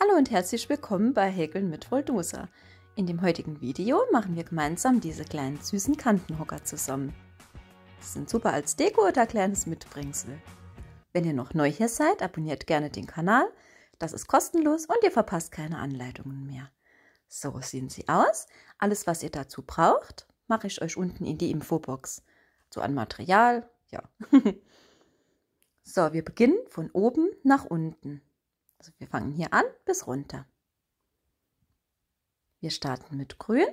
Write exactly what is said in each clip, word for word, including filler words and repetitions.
Hallo und herzlich willkommen bei Häkeln mit Wolldusa. In dem heutigen Video machen wir gemeinsam diese kleinen süßen Kantenhocker zusammen. Sie sind super als Deko oder kleines Mitbringsel. Wenn ihr noch neu hier seid, abonniert gerne den Kanal. Das ist kostenlos und ihr verpasst keine Anleitungen mehr. So sehen sie aus. Alles, was ihr dazu braucht, mache ich euch unten in die Infobox. So an Material, ja. So, wir beginnen von oben nach unten. Also wir fangen hier an bis runter. Wir starten mit Grün.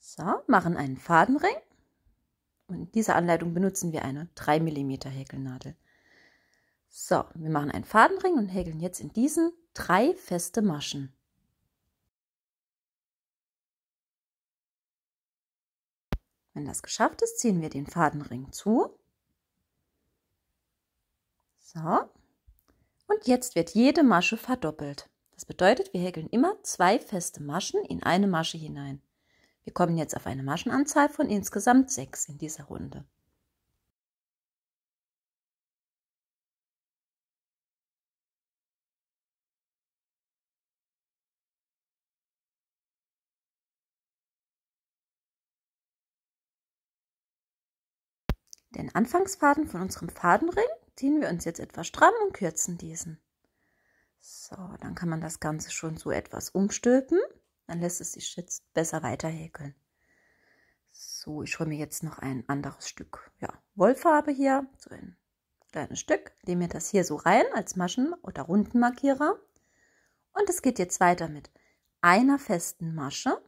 So, machen einen Fadenring. Und in dieser Anleitung benutzen wir eine drei Millimeter Häkelnadel. So, wir machen einen Fadenring und häkeln jetzt in diesen drei feste Maschen. Wenn das geschafft ist, ziehen wir den Fadenring zu. So. Und jetzt wird jede Masche verdoppelt. Das bedeutet, wir häkeln immer zwei feste Maschen in eine Masche hinein. Wir kommen jetzt auf eine Maschenanzahl von insgesamt sechs in dieser Runde. Den Anfangsfaden von unserem Fadenring ziehen wir uns jetzt etwas stramm und kürzen diesen. So, dann kann man das Ganze schon so etwas umstülpen. Dann lässt es sich jetzt besser weiter häkeln. So, ich hole mir jetzt noch ein anderes Stück ja, Wollfarbe hier, so ein kleines Stück. Nehme mir das hier so rein als Maschen- oder Rundenmarkierer. Und es geht jetzt weiter mit einer festen Masche.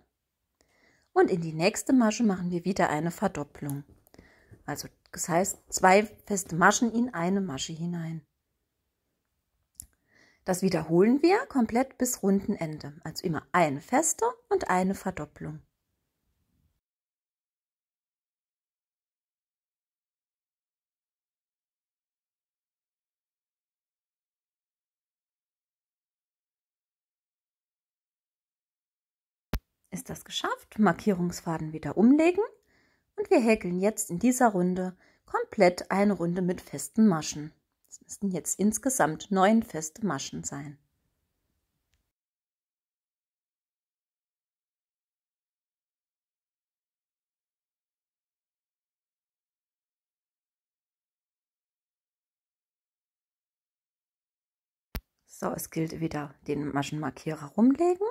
Und in die nächste Masche machen wir wieder eine Verdopplung. Also das heißt, zwei feste Maschen in eine Masche hinein. Das wiederholen wir komplett bis Rundenende. Also immer eine feste und eine Verdopplung. Ist das geschafft? Markierungsfaden wieder umlegen. Und wir häkeln jetzt in dieser Runde komplett eine Runde mit festen Maschen. Es müssten jetzt insgesamt neun feste Maschen sein. So, es gilt wieder den Maschenmarkierer rumlegen.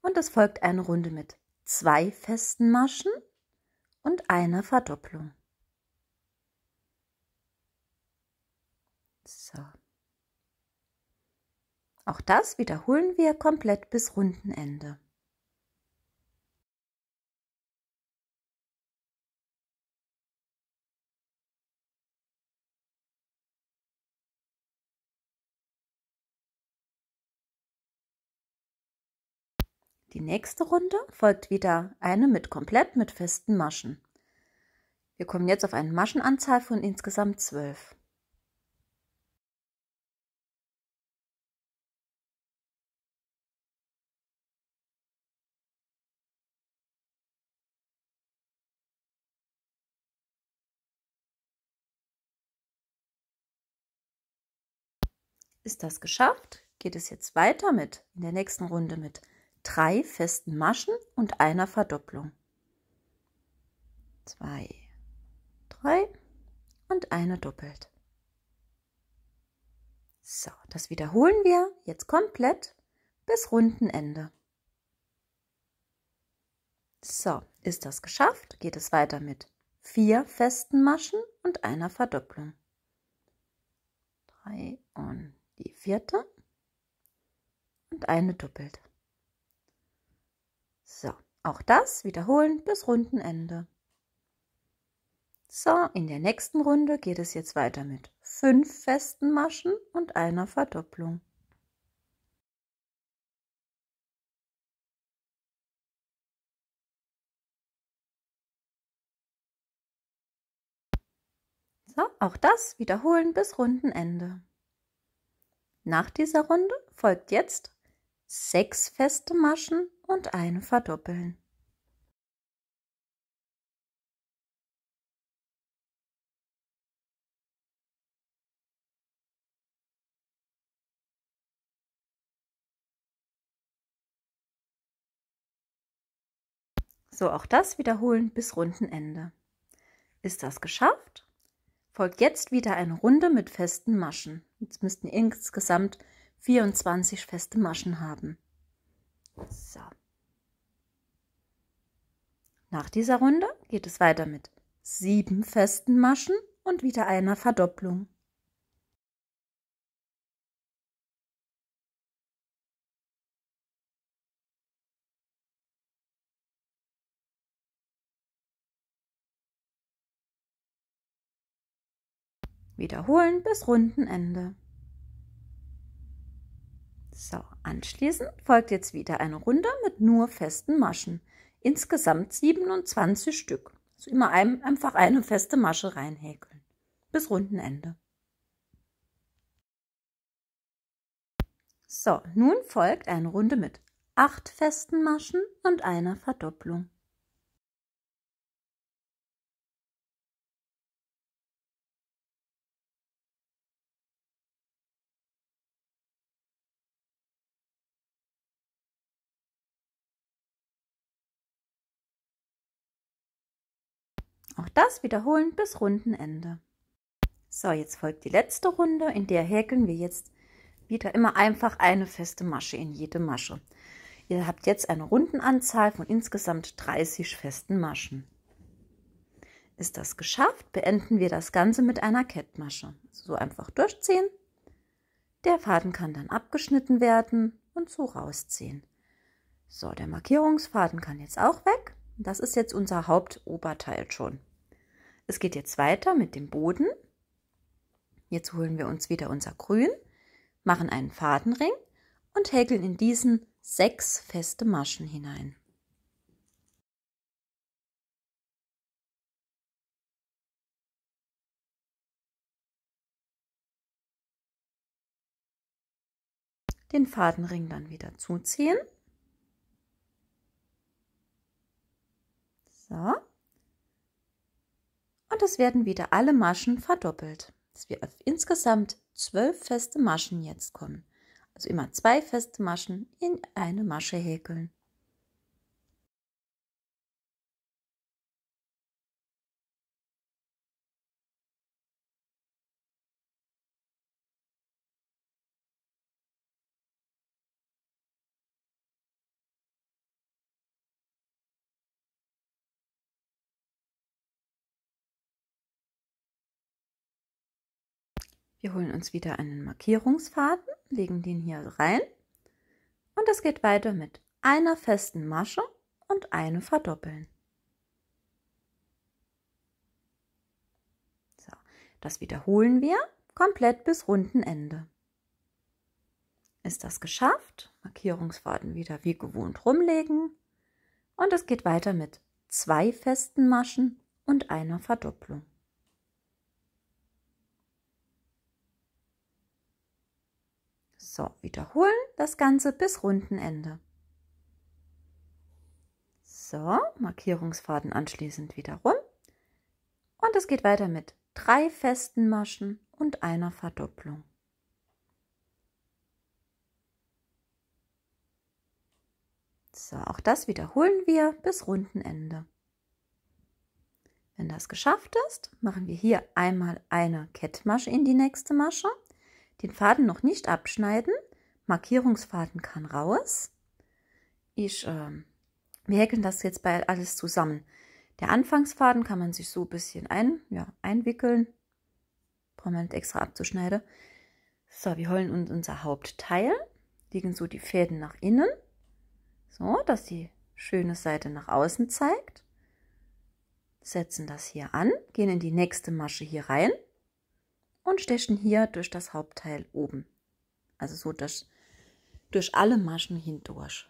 Und es folgt eine Runde mit zwei festen Maschen und einer Verdopplung. So. Auch das wiederholen wir komplett bis Rundenende. Die nächste Runde folgt wieder eine mit komplett mit festen Maschen. Wir kommen jetzt auf eine Maschenanzahl von insgesamt zwölf. Ist das geschafft? Geht es jetzt weiter mit in der nächsten Runde mit drei festen Maschen und einer Verdopplung. Zwei, drei und eine doppelt. So, das wiederholen wir jetzt komplett bis Rundenende. So, ist das geschafft? Geht es weiter mit vier festen Maschen und einer Verdopplung. Drei und die vierte und eine doppelt. So, auch das wiederholen bis Rundenende. So, in der nächsten Runde geht es jetzt weiter mit fünf festen Maschen und einer Verdopplung. So, auch das wiederholen bis Rundenende. Nach dieser Runde folgt jetzt sechs feste Maschen und eine verdoppeln. So, auch das wiederholen bis Rundenende. Ist das geschafft? Folgt jetzt wieder eine Runde mit festen Maschen. Jetzt müssten insgesamt vierundzwanzig feste Maschen haben. So. Nach dieser Runde geht es weiter mit sieben festen Maschen und wieder einer Verdopplung. Wiederholen bis Rundenende. So, anschließend folgt jetzt wieder eine Runde mit nur festen Maschen. Insgesamt siebenundzwanzig Stück. Also immer ein, einfach eine feste Masche reinhäkeln. Bis Rundenende. So, nun folgt eine Runde mit acht festen Maschen und einer Verdopplung. Auch das wiederholen bis Rundenende. So, jetzt folgt die letzte Runde, in der häkeln wir jetzt wieder immer einfach eine feste Masche in jede Masche. Ihr habt jetzt eine Rundenanzahl von insgesamt dreißig festen Maschen. Ist das geschafft, beenden wir das Ganze mit einer Kettmasche. So einfach durchziehen. Der Faden kann dann abgeschnitten werden und so rausziehen. So, der Markierungsfaden kann jetzt auch weg. Das ist jetzt unser Hauptoberteil schon. Es geht jetzt weiter mit dem Boden. Jetzt holen wir uns wieder unser Grün, machen einen Fadenring und häkeln in diesen sechs feste Maschen hinein. Den Fadenring dann wieder zuziehen. So. Und es werden wieder alle Maschen verdoppelt, dass wir auf insgesamt zwölf feste Maschen jetzt kommen. Also immer zwei feste Maschen in eine Masche häkeln. Wir holen uns wieder einen Markierungsfaden, legen den hier rein und es geht weiter mit einer festen Masche und eine verdoppeln. So, das wiederholen wir komplett bis Rundenende. Ist das geschafft? Markierungsfaden wieder wie gewohnt rumlegen und es geht weiter mit zwei festen Maschen und einer Verdopplung. So, wiederholen das Ganze bis Rundenende. So, Markierungsfaden anschließend wieder rum. Und es geht weiter mit drei festen Maschen und einer Verdopplung. So, auch das wiederholen wir bis Rundenende. Wenn das geschafft ist, machen wir hier einmal eine Kettmasche in die nächste Masche. Den Faden noch nicht abschneiden, Markierungsfaden kann raus. Ich, äh, wir häkeln das jetzt bald alles zusammen. Der Anfangsfaden kann man sich so ein bisschen ein, ja, einwickeln. Braucht man nicht extra abzuschneiden. So, wir holen uns unser Hauptteil, legen so die Fäden nach innen, so, dass die schöne Seite nach außen zeigt. Setzen das hier an, gehen in die nächste Masche hier rein. Und stechen hier durch das Hauptteil oben, also so durch, durch alle Maschen hindurch,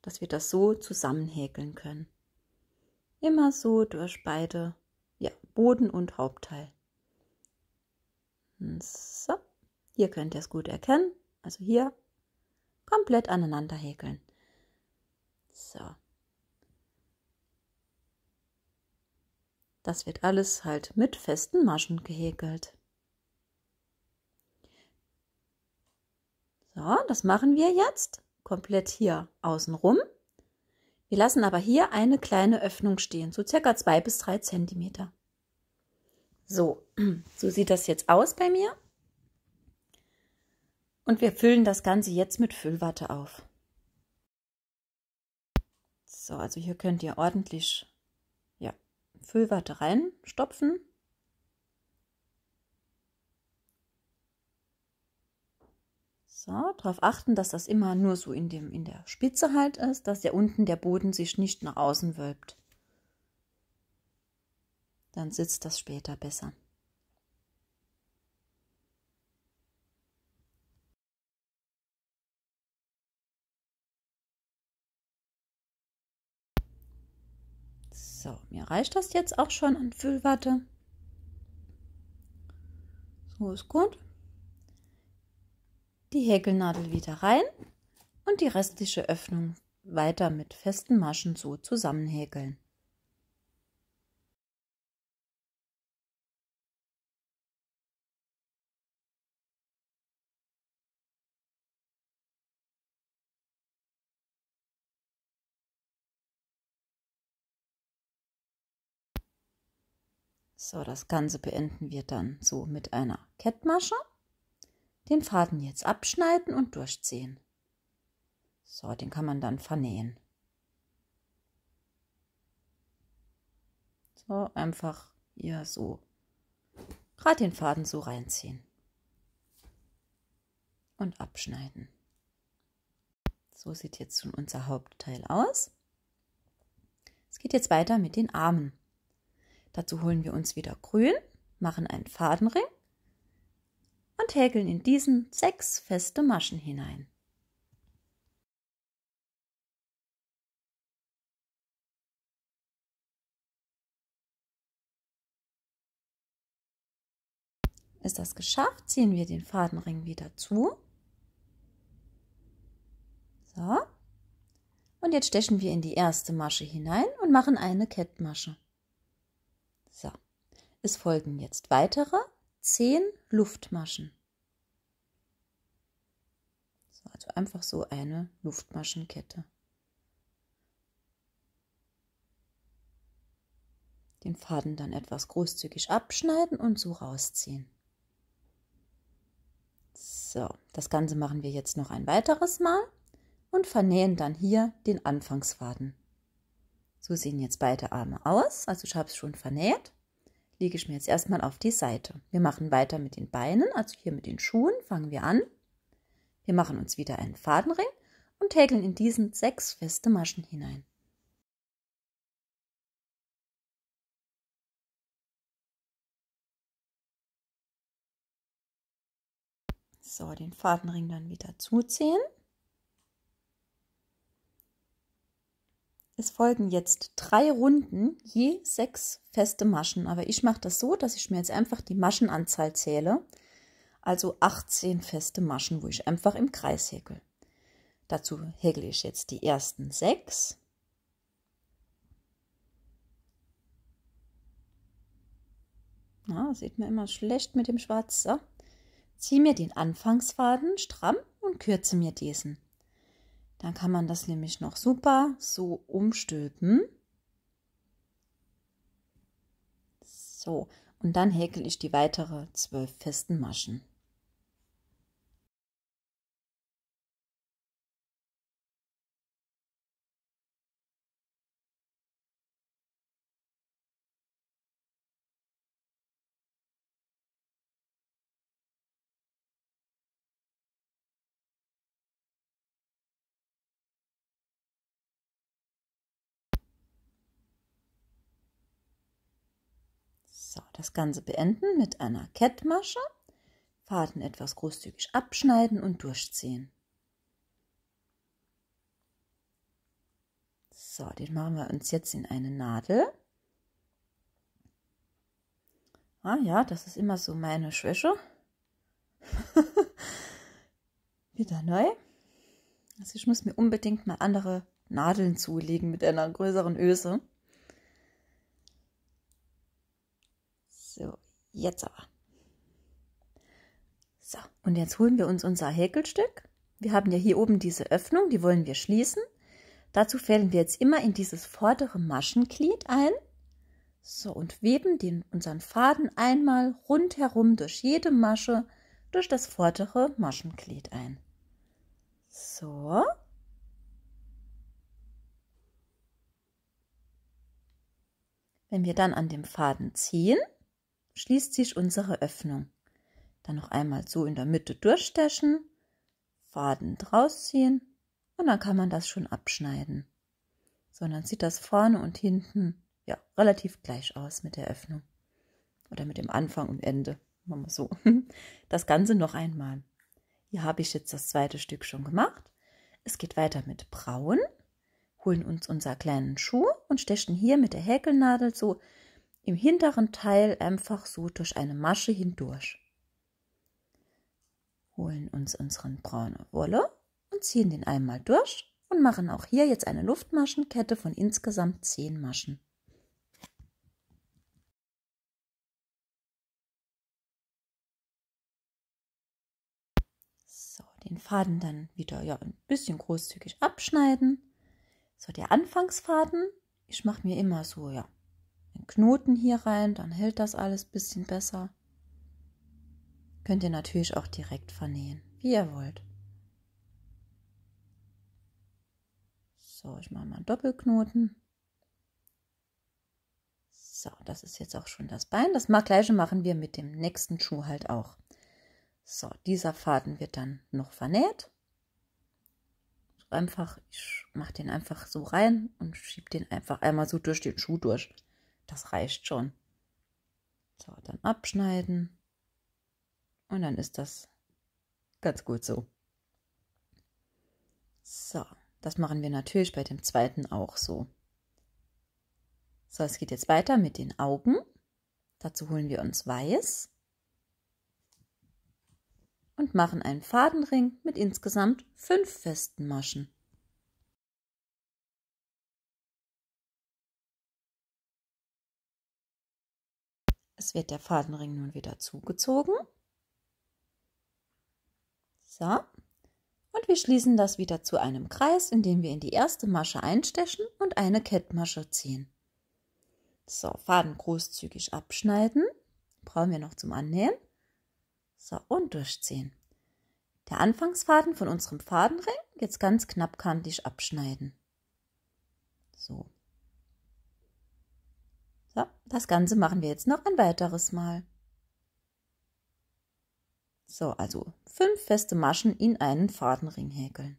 dass wir das so zusammen häkeln können. Immer so durch beide, ja, Boden und Hauptteil. So, hier könnt ihr es gut erkennen, also hier komplett aneinander häkeln. So. Das wird alles halt mit festen Maschen gehäkelt. So, das machen wir jetzt komplett hier außen rum. Wir lassen aber hier eine kleine Öffnung stehen, so circa zwei bis drei Zentimeter. So, so sieht das jetzt aus bei mir. Und wir füllen das Ganze jetzt mit Füllwatte auf. So, also hier könnt ihr ordentlich ja, Füllwatte reinstopfen. So, darauf achten, dass das immer nur so in, dem, in der Spitze halt ist, dass ja unten der Boden sich nicht nach außen wölbt. Dann sitzt das später besser. So, mir reicht das jetzt auch schon an Füllwatte. So ist gut. Die Häkelnadel wieder rein und die restliche Öffnung weiter mit festen Maschen so zusammenhäkeln. So, das Ganze beenden wir dann so mit einer Kettmasche. Den Faden jetzt abschneiden und durchziehen. So, den kann man dann vernähen. So, einfach hier so gerade den Faden so reinziehen und abschneiden. So sieht jetzt schon unser Hauptteil aus. Es geht jetzt weiter mit den Armen. Dazu holen wir uns wieder grün, machen einen Fadenring und häkeln in diesen sechs feste Maschen hinein. Ist das geschafft, ziehen wir den Fadenring wieder zu. So. Und jetzt stechen wir in die erste Masche hinein und machen eine Kettmasche. So. Es folgen jetzt weitere zehn Luftmaschen. So, also einfach so eine Luftmaschenkette. Den Faden dann etwas großzügig abschneiden und so rausziehen. So, das Ganze machen wir jetzt noch ein weiteres Mal und vernähen dann hier den Anfangsfaden. So sehen jetzt beide Arme aus, also ich habe es schon vernäht. Lege ich mir jetzt erstmal auf die Seite. Wir machen weiter mit den Beinen, also hier mit den Schuhen fangen wir an. Wir machen uns wieder einen Fadenring und häkeln in diesen sechs feste Maschen hinein. So, den Fadenring dann wieder zuziehen. Es folgen jetzt drei Runden, je sechs feste Maschen. Aber ich mache das so, dass ich mir jetzt einfach die Maschenanzahl zähle. Also achtzehn feste Maschen, wo ich einfach im Kreis häkel. Dazu häkle ich jetzt die ersten sechs. Na, sieht man immer schlecht mit dem Schwarz. So. Ziehe mir den Anfangsfaden stramm und kürze mir diesen. Dann kann man das nämlich noch super so umstülpen. So, und dann häkel ich die weitere zwölf festen Maschen. So, das Ganze beenden mit einer Kettmasche, Faden etwas großzügig abschneiden und durchziehen. So, den machen wir uns jetzt in eine Nadel. Ah ja, das ist immer so meine Schwäche. Wieder neu. Also ich muss mir unbedingt mal andere Nadeln zulegen mit einer größeren Öse. So, jetzt aber. So, und jetzt holen wir uns unser Häkelstück. Wir haben ja hier oben diese Öffnung, die wollen wir schließen. Dazu fädeln wir jetzt immer in dieses vordere Maschenglied ein. So, und weben den, unseren Faden einmal rundherum durch jede Masche, durch das vordere Maschenglied ein. So. Wenn wir dann an dem Faden ziehen, schließt sich unsere Öffnung. Dann noch einmal so in der Mitte durchstechen, Faden draus ziehen und dann kann man das schon abschneiden. So, und dann sieht das vorne und hinten ja relativ gleich aus mit der Öffnung oder mit dem Anfang und Ende. Machen wir so. Das Ganze noch einmal. Hier habe ich jetzt das zweite Stück schon gemacht. Es geht weiter mit Braun. Holen uns unser kleinen Schuh und stechen hier mit der Häkelnadel so im hinteren Teil einfach so durch eine Masche hindurch. Holen uns unseren braune Wolle und ziehen den einmal durch und machen auch hier jetzt eine Luftmaschenkette von insgesamt zehn Maschen. So, den Faden dann wieder ja ein bisschen großzügig abschneiden. So, der Anfangsfaden, ich mache mir immer so, ja, einen Knoten hier rein, dann hält das alles ein bisschen besser. Könnt ihr natürlich auch direkt vernähen, wie ihr wollt. So, ich mache mal einen Doppelknoten. So, das ist jetzt auch schon das Bein. Das Gleiche machen wir mit dem nächsten Schuh halt auch. So, dieser Faden wird dann noch vernäht. Einfach, ich mache den einfach so rein und schiebe den einfach einmal so durch den Schuh durch. Das reicht schon. So, dann abschneiden. Und dann ist das ganz gut so. So, das machen wir natürlich bei dem zweiten auch so. So, es geht jetzt weiter mit den Augen. Dazu holen wir uns Weiß. Und machen einen Fadenring mit insgesamt fünf festen Maschen. Es wird der Fadenring nun wieder zugezogen. So. Und wir schließen das wieder zu einem Kreis, indem wir in die erste Masche einstechen und eine Kettmasche ziehen. So, Faden großzügig abschneiden. Brauchen wir noch zum Annähen. So, und durchziehen. Der Anfangsfaden von unserem Fadenring jetzt ganz knappkantig abschneiden. So. So, das Ganze machen wir jetzt noch ein weiteres Mal. So, also fünf feste Maschen in einen Fadenring häkeln.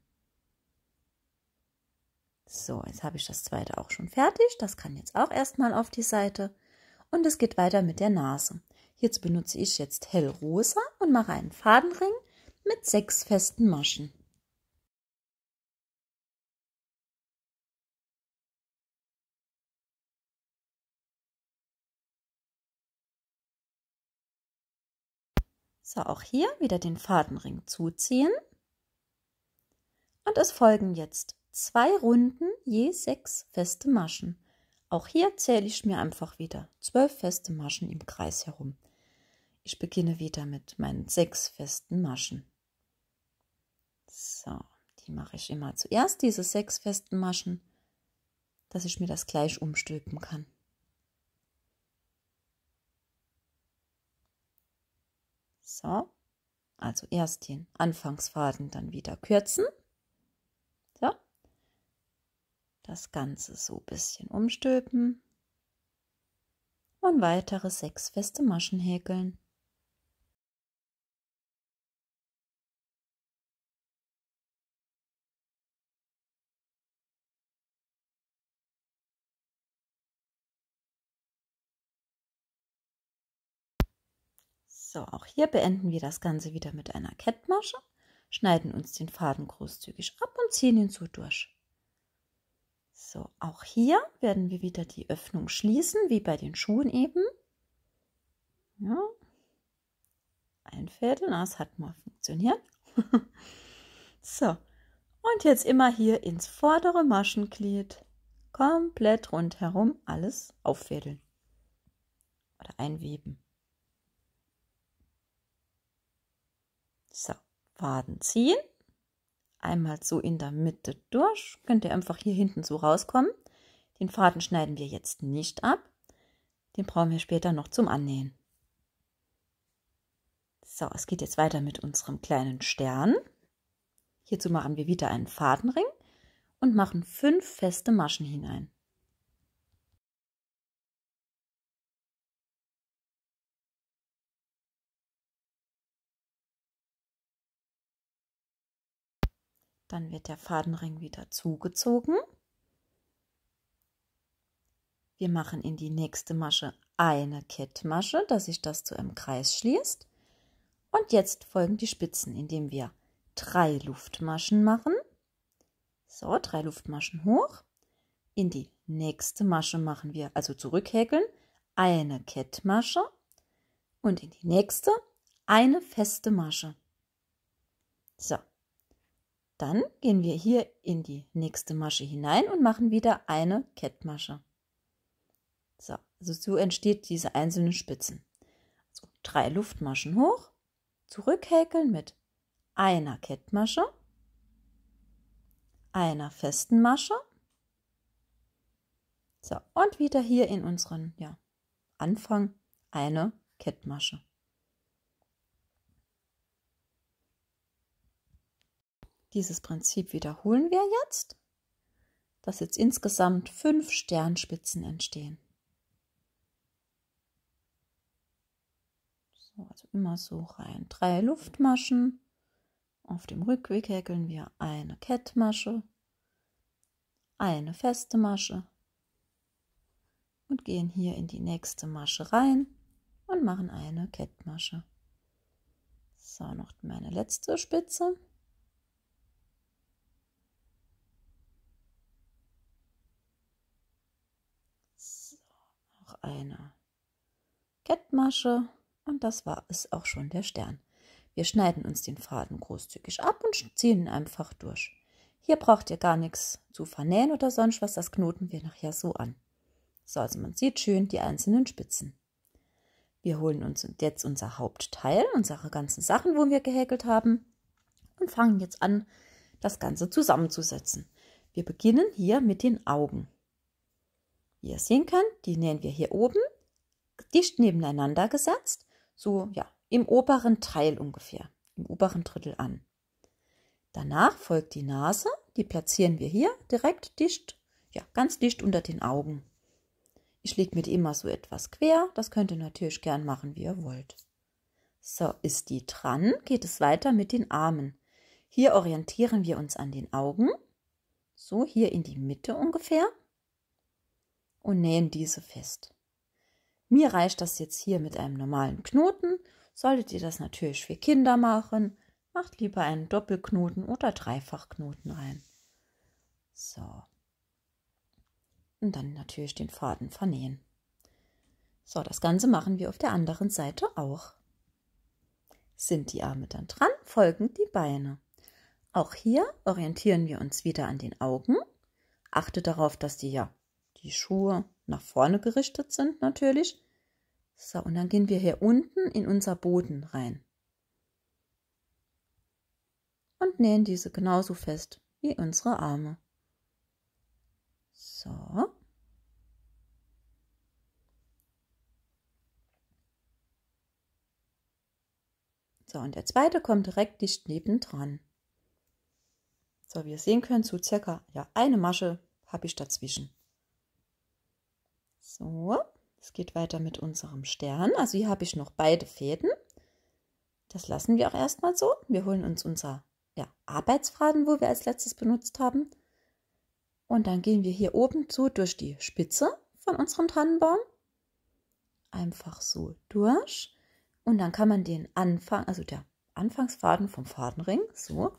So, jetzt habe ich das zweite auch schon fertig. Das kann jetzt auch erstmal auf die Seite. Und es geht weiter mit der Nase. Hierzu benutze ich jetzt hellrosa und mache einen Fadenring mit sechs festen Maschen. So, auch hier wieder den Fadenring zuziehen. Und es folgen jetzt zwei Runden je sechs feste Maschen. Auch hier zähle ich mir einfach wieder zwölf feste Maschen im Kreis herum. Ich beginne wieder mit meinen sechs festen Maschen. So, die mache ich immer zuerst, diese sechs festen Maschen, dass ich mir das gleich umstülpen kann. So, also erst den Anfangsfaden dann wieder kürzen. So, das Ganze so ein bisschen umstülpen und weitere sechs feste Maschen häkeln. So, auch hier beenden wir das Ganze wieder mit einer Kettmasche, schneiden uns den Faden großzügig ab und ziehen ihn so durch. So, auch hier werden wir wieder die Öffnung schließen, wie bei den Schuhen eben. Ja. Ein Viertel, na, es hat mal funktioniert. So, und jetzt immer hier ins vordere Maschenglied komplett rundherum alles auffädeln oder einweben. So, Faden ziehen, einmal so in der Mitte durch, könnt ihr einfach hier hinten so rauskommen. Den Faden schneiden wir jetzt nicht ab, den brauchen wir später noch zum Annähen. So, es geht jetzt weiter mit unserem kleinen Stern. Hierzu machen wir wieder einen Fadenring und machen fünf feste Maschen hinein. Dann wird der Fadenring wieder zugezogen. Wir machen in die nächste Masche eine Kettmasche, dass sich das zu einem Kreis schließt. Und jetzt folgen die Spitzen, indem wir drei Luftmaschen machen. So, drei Luftmaschen hoch. In die nächste Masche machen wir, also zurückhäkeln, eine Kettmasche und in die nächste eine feste Masche. So. Dann gehen wir hier in die nächste Masche hinein und machen wieder eine Kettmasche. So, also so entsteht diese einzelnen Spitzen. Also drei Luftmaschen hoch, zurückhäkeln mit einer Kettmasche, einer festen Masche. So, und wieder hier in unseren ja, Anfang eine Kettmasche. Dieses Prinzip wiederholen wir jetzt, dass jetzt insgesamt fünf Sternspitzen entstehen. So, also immer so rein. Drei Luftmaschen. Auf dem Rückweg häkeln wir eine Kettmasche, eine feste Masche und gehen hier in die nächste Masche rein und machen eine Kettmasche. So, noch meine letzte Spitze. Eine Kettmasche und das war es auch schon, der Stern. Wir schneiden uns den Faden großzügig ab und ziehen ihn einfach durch. Hier braucht ihr gar nichts zu vernähen oder sonst was, das knoten wir nachher so an. So, also man sieht schön die einzelnen Spitzen. Wir holen uns jetzt unser Hauptteil, unsere ganzen Sachen, wo wir gehäkelt haben und fangen jetzt an, das Ganze zusammenzusetzen. Wir beginnen hier mit den Augen. Wie ihr sehen könnt, die nähen wir hier oben, dicht nebeneinander gesetzt, so ja im oberen Teil ungefähr, im oberen Drittel an. Danach folgt die Nase, die platzieren wir hier direkt dicht, ja ganz dicht unter den Augen. Ich lege mir die immer so etwas quer, das könnt ihr natürlich gern machen, wie ihr wollt. So, ist die dran, geht es weiter mit den Armen. Hier orientieren wir uns an den Augen, so hier in die Mitte ungefähr. Und nähen diese fest. Mir reicht das jetzt hier mit einem normalen Knoten. Solltet ihr das natürlich für Kinder machen, macht lieber einen Doppelknoten oder Dreifachknoten rein. So. Und dann natürlich den Faden vernähen. So, das Ganze machen wir auf der anderen Seite auch. Sind die Arme dann dran, folgen die Beine. Auch hier orientieren wir uns wieder an den Augen. Achtet darauf, dass die ja die Schuhe nach vorne gerichtet sind natürlich. So, und dann gehen wir hier unten in unser Boden rein. Und nähen diese genauso fest wie unsere Arme. So. So, und der zweite kommt direkt dicht nebendran. So, wie ihr sehen könnt, so circa ja, eine Masche habe ich dazwischen. So, es geht weiter mit unserem Stern. Also hier habe ich noch beide Fäden. Das lassen wir auch erstmal so. Wir holen uns unser ja, Arbeitsfaden, wo wir als letztes benutzt haben. Und dann gehen wir hier oben so durch die Spitze von unserem Tannenbaum. Einfach so durch. Und dann kann man den Anfang, also der Anfangsfaden vom Fadenring, so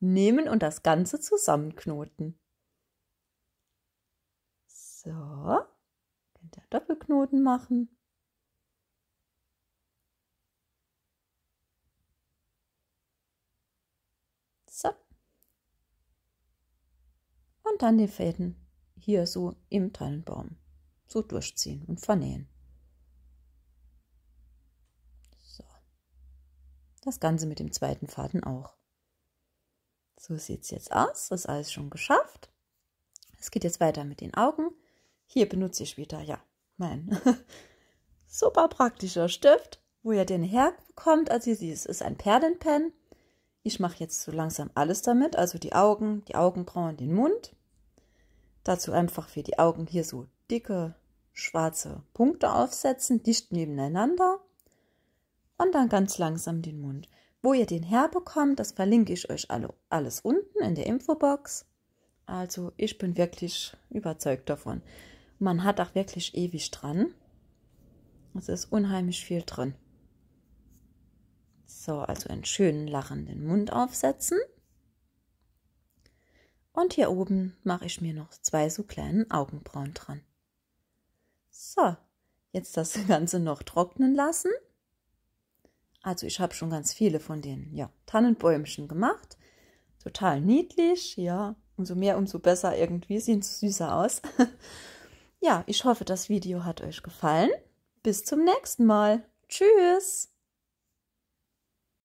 nehmen und das Ganze zusammenknoten. So. Der Doppelknoten machen. So. Und dann die Fäden hier so im Tannenbaum so durchziehen und vernähen. So. Das Ganze mit dem zweiten Faden auch. So So sieht es jetzt aus. Das ist alles schon geschafft. Es geht jetzt weiter mit den Augen. Hier benutze ich wieder, ja, mein super praktischer Stift, wo ihr den herbekommt. Also ihr seht, es ist ein Perlenpen. Ich mache jetzt so langsam alles damit, also die Augen, die Augenbrauen, den Mund. Dazu einfach für die Augen hier so dicke schwarze Punkte aufsetzen, dicht nebeneinander. Und dann ganz langsam den Mund. Wo ihr den herbekommt, das verlinke ich euch alle, alles unten in der Infobox. Also ich bin wirklich überzeugt davon. Man hat auch wirklich ewig dran. Es ist unheimlich viel drin. So, also einen schönen lachenden Mund aufsetzen. Und hier oben mache ich mir noch zwei so kleinen Augenbrauen dran. So, jetzt das Ganze noch trocknen lassen. Also ich habe schon ganz viele von den ja, Tannenbäumchen gemacht. Total niedlich, ja. Umso mehr, umso besser irgendwie. Sieht süßer aus. Ja, ich hoffe, das Video hat euch gefallen. Bis zum nächsten Mal. Tschüss!